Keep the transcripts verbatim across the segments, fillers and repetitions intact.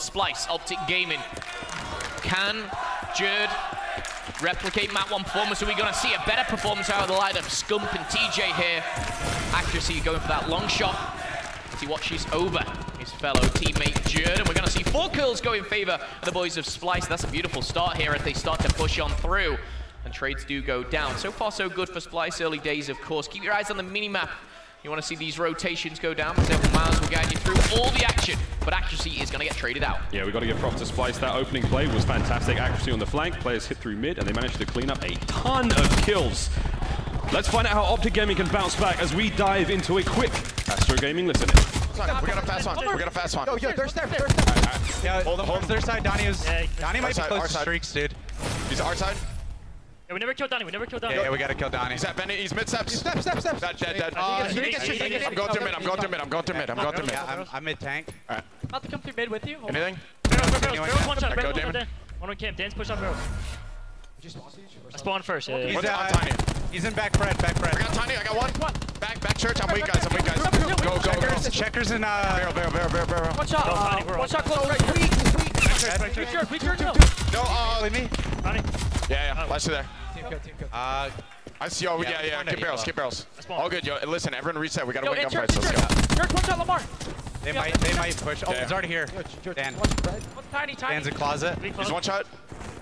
Splyce, Optic Gaming. Can Jurd replicate map one performance? Are we going to see a better performance out of the light of Scump and T J here? Accuracy going for that long shot. He watches over his fellow teammate Jurd, and we're going to see four kills go in favor of the boys of Splyce. That's a beautiful start here as they start to push on through, and trades do go down. So far, so good for Splyce. Early days, of course. Keep your eyes on the minimap. You want to see these rotations go down, because several miles will guide you through all the action. But Accuracy is going to get traded out. Yeah, we've got to give props to Splyce. That opening play was fantastic. Accuracy on the flank. Players hit through mid, and they managed to clean up a ton of kills. Let's find out how Optic Gaming can bounce back as we dive into a quick Astro Gaming listen in. We got a fast one. We got a fast one. Yo, yo, there's there, there's there. All right, all right. Yeah, hold them, hold them. Their side, Donny was. Yeah, Donny might be close to streaks, dude. He's our side. Yeah, we never killed Donny. We never killed Donny. Yeah, yeah, we gotta kill Donny. He's at Bennett. He's mid steps. He's step, step, step. Dead, dead, dead. Uh, he didn't get streaked. I'm, I'm going through mid. I'm going through mid. I'm going through mid. I'm going through mid. I'm, I'm mid tank. All right. About to come through mid with you. Hold anything? Barrels, one shot. Barrels, one shot. One on camp. Dan's push on barrels. I spawned first. Yeah, yeah. He's, uh, he's in back bread, back bread. I got tiny, I got one. one. Back, back church. I'm weak, guys. I'm weak, guys. Go, go, go. Checkers, go. Checkers and uh. Barrel, barrel, barrel, barrel, barrel. One shot. Uh, one shot close. Right, weak, weak. Back church, weak church. No, uh, leave me. Tiny. Yeah, yeah. Last two there. Team kill, team kill. Uh, I see. Oh, yeah, yeah. Get barrels, get barrels. All good, yo. Listen, everyone reset. We gotta wake up fights. Let's go. Church, one shot, Lamar. They might, they might push. Oh, he's already here. Dan. Tiny, tiny. Dan's in closet. He's one shot.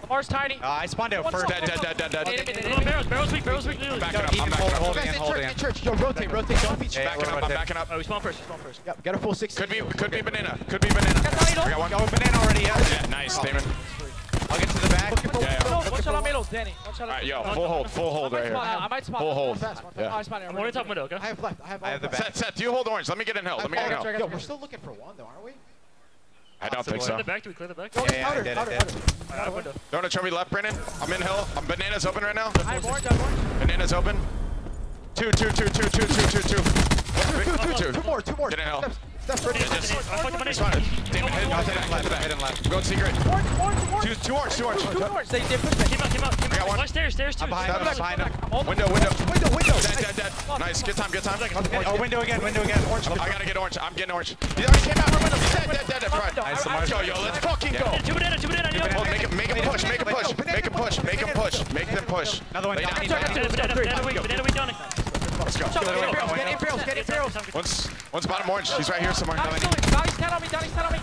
Lamar's tiny. Uh, I spawned out first. Dead, dead, dead, dead, dead. Barrels, barrels weak, barrels weak. I'm backing up, I'm backing up. Holding in, holding in. Yo, rotate, rotate, don't be backing up, I'm backing up. Oh, we spawn first, we spawn first. Yep, got a full six. Could be, could be banana, could be banana. I got one. Got banana already, yeah. Nice, Damon. I'll get to the back. Yeah, one shot on middle, Danny. Alright, yo, full hold, full hold right here. I might spawn. Full hold. I'm on top middle, okay? I have left, I have left. I have the back. Seth, Seth, you hold orange, let me get in hell, let me get in hell. Yo, we're still looking for one though, aren't we? I don't think so. Do we clear the back? Yeah, yeah, I did it, I did it. Don't a trophy left, Brandon. I'm in hill. I'm bananas open right now. I have orange, I have orange. Bananas open. Two, two, two, two, two, two, two, two. Two, two, two. Two more, two more. Get in hill. Steps ready. Damon, hit left, hit left. Go secret. Two, two orange, two orange. Two orange. They pushed back. Came out, came out. I got one. Stairs, stairs, two. I'm behind him. Window, window. Window, window. Dead, dead, dead. Nice. Good time, good time. Oh, window again, window again. Orange. I gotta get orange. I'm getting orange. He already came out from window. Dead, dead, dead. Nice, Lamar. Yo, yo, let's fucking go. Two banana, two banana. Make him push, make him push, make him push, make him push, make them push. Another one. Banana weak, Donny. Let's go. Get in barrels, get in barrels. One's bottom orange. He's right here somewhere. Donny's ten on me, Donny's ten on me.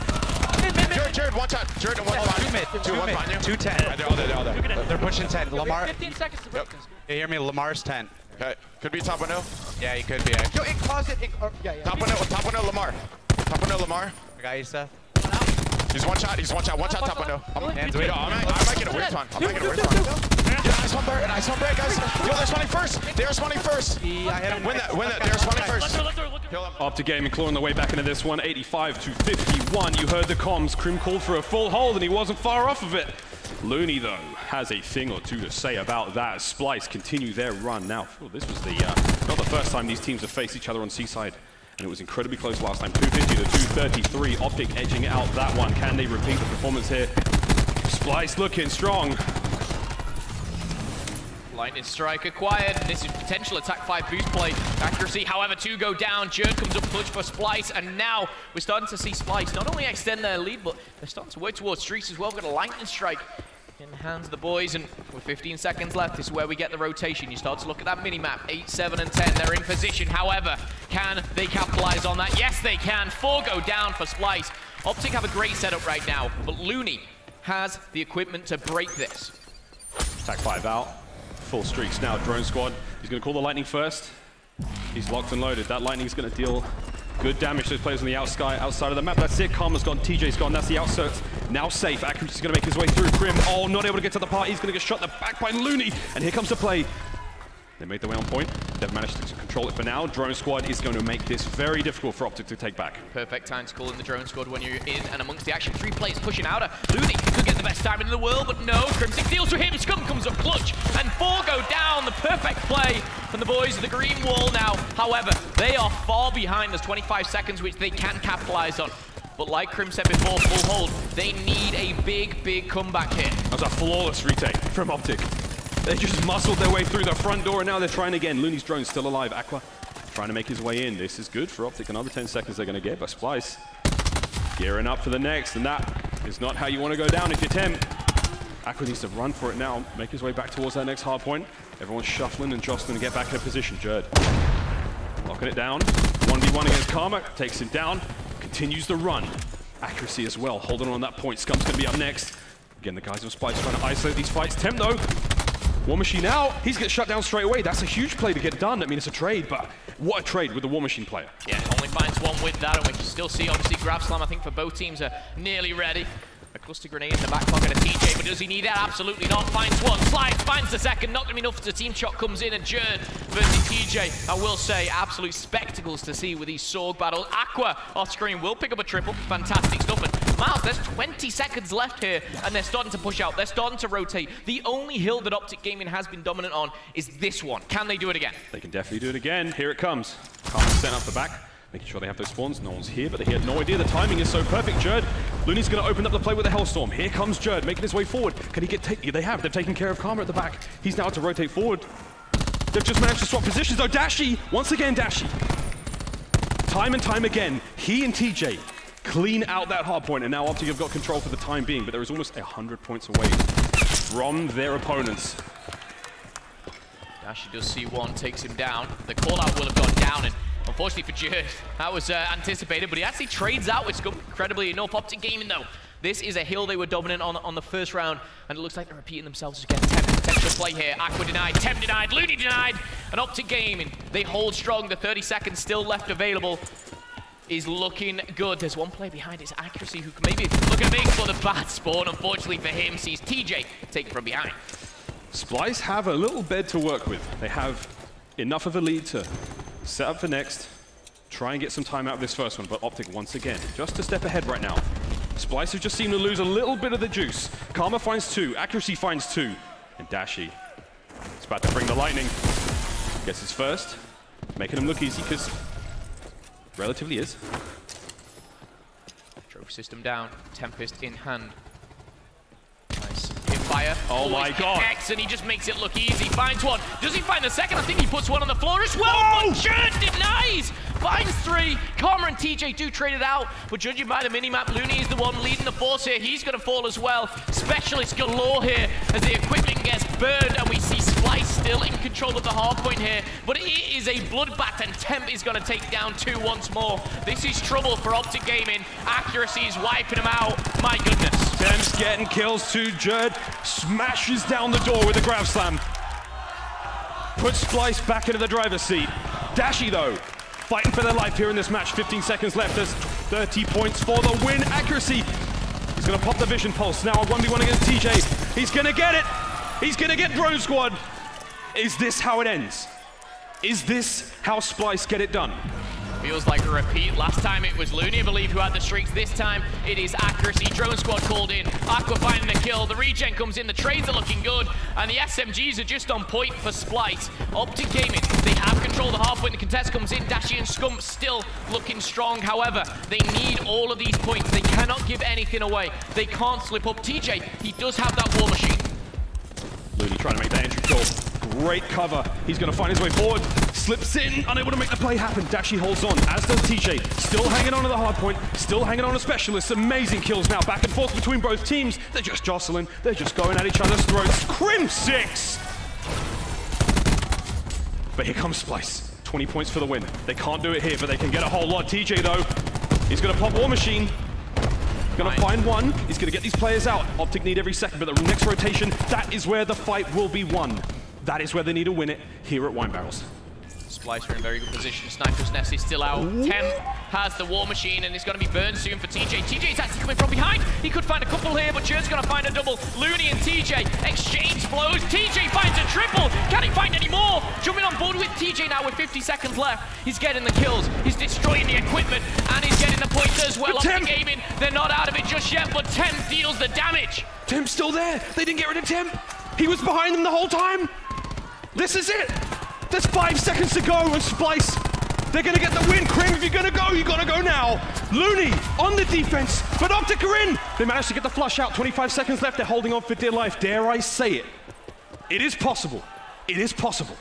Jurd, Jurd, one shot. Jurd and one shot. Two one behind you. Two ten. They're all there, they're all there. They're pushing ten. Lamar. fifteen seconds to break this. You hear me? Lamar's ten. Okay. Could be top window. Yeah, he could be. Yo, in closet. Top window, top window, Lamar. Top window, Lamar. I got you, Seth. He's one shot, he's one shot, one shot top window. I'm, hands wait, I, might, I might get a weird one. I might get a weird one. Yeah, nice one, Bert. Nice one, Bert, guys. Yo, they're spawning first. They're spawning first. Yeah, I hit him. Win that, win that. They're spawning first. Optic Gaming clawing their way back into this one. eighty-five to fifty-one. You heard the comms. Crim called for a full hold, and he wasn't far off of it. Looney, though, has a thing or two to say about that. Splyce continue their run now. Ooh, this was the uh, not the first time these teams have faced each other on Seaside. And it was incredibly close last time. two fifty to two thirty-three. Optic edging out that one. Can they repeat the performance here? Splyce looking strong. Lightning strike acquired. This is potential attack five boost play. Accuracy, however, two go down. Jurd comes up clutch for Splyce, and now we're starting to see Splyce not only extend their lead, but they're starting to work towards streaks as well. We've got a lightning strike in hands of the boys, and with fifteen seconds left, this is where we get the rotation. You start to look at that mini-map. eight, seven, and ten, they're in position. However, can they capitalize on that? Yes, they can. Four go down for Splyce. Optic have a great setup right now, but Looney has the equipment to break this. Attack five out. Full streaks now, drone squad. He's going to call the lightning first. He's locked and loaded. That lightning is going to deal good damage to those players on the outside, outside of the map. That's it. Karma's gone. T J's gone. That's the outsert. Now safe. Accuracy's going to make his way through. Crim, oh, not able to get to the party. He's going to get shot in the back by Looney. And here comes the play. They made their way on point. They've managed to control it for now. Drone squad is going to make this very difficult for Optic to take back. Perfect time to call in the drone squad when you're in and amongst the action. Three players pushing out. Looney could get the best time in the world, but no. Crimsix deals to him. Scump comes up clutch. And four go down. The perfect play from the boys of the green wall now. However, they are far behind. There's twenty-five seconds, which they can capitalize on. But like Crim said before, full hold. They need a big, big comeback here. That was a flawless retake from Optic. They just muscled their way through the front door, and now they're trying again. Looney's drone's still alive. Aqua trying to make his way in. This is good for Optic. Another ten seconds they're going to get, but Splyce gearing up for the next, and that is not how you want to go down if you're ten. Accuracy needs to run for it now, make his way back towards that next hard point. Everyone's shuffling and jostling to get back in a position. Jurd locking it down. one v one against Karma, takes him down, continues the run. Accuracy as well, holding on that point. Scump's gonna be up next. Again, the guys of Splyce trying to isolate these fights. Temp though, War Machine out. He's getting shut down straight away. That's a huge play to get done. I mean, it's a trade, but what a trade with the War Machine player. Yeah, only finds one with that, and we can still see, obviously, Grab Slam, I think, for both teams are nearly ready. A cluster grenade in the back pocket of T J, but does he need that? Absolutely not. Finds one, slides, finds the second, not gonna be enough as the team shot comes in, and Jurd versus T J. I will say, absolute spectacles to see with these Sorg battles. Aqua off screen will pick up a triple, fantastic stuff. And Miles, there's twenty seconds left here, and they're starting to push out, they're starting to rotate. The only hill that Optic Gaming has been dominant on is this one. Can they do it again? They can definitely do it again. Here it comes. Can't set up the back. Making sure they have those spawns. No one's here, but they had no idea. The timing is so perfect. Jurd, Looney's going to open up the play with a Hellstorm. Here comes Jurd, making his way forward. Can he get taken? They have. They've taken care of Karma at the back. He's now to rotate forward. They've just managed to swap positions, though. Dashi, once again, Dashi. Time and time again, he and T J clean out that hard point, and now Optic have got control for the time being, but there is almost one hundred points away from their opponents. Dashi does see one, takes him down. The call-out will have gone down, and unfortunately for Jurd, that was uh, anticipated, but he actually trades out, which is incredibly enough. Optic Gaming, though, this is a hill they were dominant on on the first round, and it looks like they're repeating themselves again. Temp, potential play here. Aqua denied, Temp denied, Looney denied, and Optic Gaming, they hold strong. The thirty seconds still left available is looking good. There's one player behind, it's Accuracy, who can maybe look at big for the bad spawn. Unfortunately for him, sees T J taken from behind. Splyce have a little bed to work with. They have enough of a lead to set up for next, try and get some time out of this first one, but Optic once again, just a step ahead right now. Splyce have just seemed to lose a little bit of the juice. Karma finds two, Accuracy finds two, and Dashi is about to bring the lightning. Gets his first, making him look easy, because relatively is. Drove system down, Tempest in hand. Fire. Oh, oh my god. X, and he just makes it look easy. Finds one. Does he find the second? I think he puts one on the floor as well. Whoa! But Jurd denies. Finds three. Karma and T J do trade it out. But judging by the minimap, Looney is the one leading the force here. He's going to fall as well. Specialist galore here as the equipment gets burned. And we see Splyce still in control of the hard point here. But it is a bloodbath, and Temp is going to take down two once more. This is trouble for Optic Gaming. Accuracy is wiping them out. My goodness. Temp's getting kills too. Jurd smashes down the door with a grab slam. Puts Splyce back into the driver's seat. Dashi, though, fighting for their life here in this match. fifteen seconds left. There's thirty points for the win. Accuracy. He's going to pop the vision pulse. Now a one v one against T J. He's going to get it. He's going to get Drone Squad. Is this how it ends? Is this how Splyce get it done? Feels like a repeat. Last time it was Looney, I believe, who had the streaks. This time it is Accuracy. Drone Squad called in. Aqua finding the kill. The regen comes in. The trades are looking good. And the S M Gs are just on point for Splyce. Optic Gaming, they have control of the half point. The contest comes in. Dashi and Scump still looking strong. However, they need all of these points. They cannot give anything away. They can't slip up. T J, he does have that War Machine. Looney trying to make that entry kill. Great cover. He's going to find his way forward. Slips in, unable to make the play happen. Dashi holds on, as does T J. Still hanging on to the hard point, still hanging on to Specialists. Amazing kills now, back and forth between both teams. They're just jostling, they're just going at each other's throats. Crimsix! But here comes Splyce. twenty points for the win. They can't do it here, but they can get a whole lot. T J, though, he's going to pop War Machine. Gonna find one, he's gonna get these players out. Optic need every second, but the next rotation, that is where the fight will be won. That is where they need to win it, here at Wine Barrels. Splyce are in very good position. Sniper's Nest is still out. Temp has the War Machine, and it's going to be burned soon for T J. T J's actually coming from behind. He could find a couple here, but Jurd's going to find a double. Looney and T J exchange blows. T J finds a triple. Can he find any more? Jumping on board with T J now with fifty seconds left. He's getting the kills. He's destroying the equipment, and he's getting the points as well. Optic Gaming, they're not out of it just yet, but Temp deals the damage. Temp's still there. They didn't get rid of Temp. He was behind them the whole time. This is it. There's five seconds to go, and Splyce, they're going to get the win. Crim, if you're going to go, you've got to go now. Looney on the defense, but Optic are in. They managed to get the flush out. twenty-five seconds left. They're holding on for dear life. Dare I say it? It is possible. It is possible.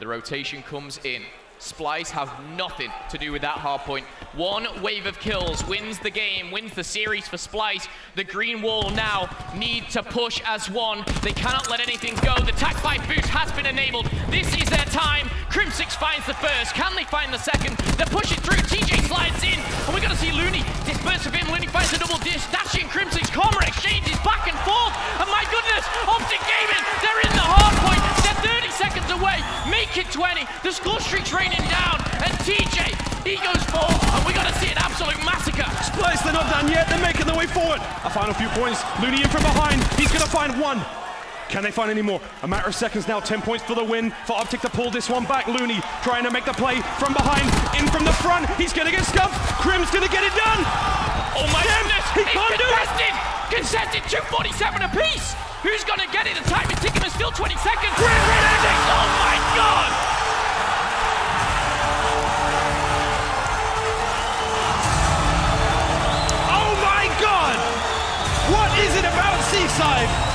The rotation comes in. Splyce have nothing to do with that hard point. One wave of kills wins the game, wins the series for Splyce. The green wall now need to push as one. They cannot let anything go. The tac by boost has been enabled. This is their time. Crimsix finds the first. Can they find the second? They're pushing through. T J slides in. And we're going to see Looney disperse of him. Looney finds the double dish. Dashing Crimsix. Karma exchanges back and forth. And my goodness, Optic Gaming, they're in the hard point. They're thirty seconds away. Make it twenty. The score streak's raining down. And T J, he goes for. And we're going to see an absolute massacre. Splyce, they're not done yet. They're making their way forward. A final few points. Looney in from behind. He's going to find one. Can they find any more? A matter of seconds now, ten points for the win. For Optic to pull this one back. Looney trying to make the play from behind, in from the front. He's gonna get stuffed. Crim's gonna get it done. Oh my Damn, goodness, he it's can't contested. Do it. Contested, two forty-seven apiece. Who's gonna get it? The time is ticking, it's still twenty seconds. Grim, oh my God. Oh my God. What is it about Seaside?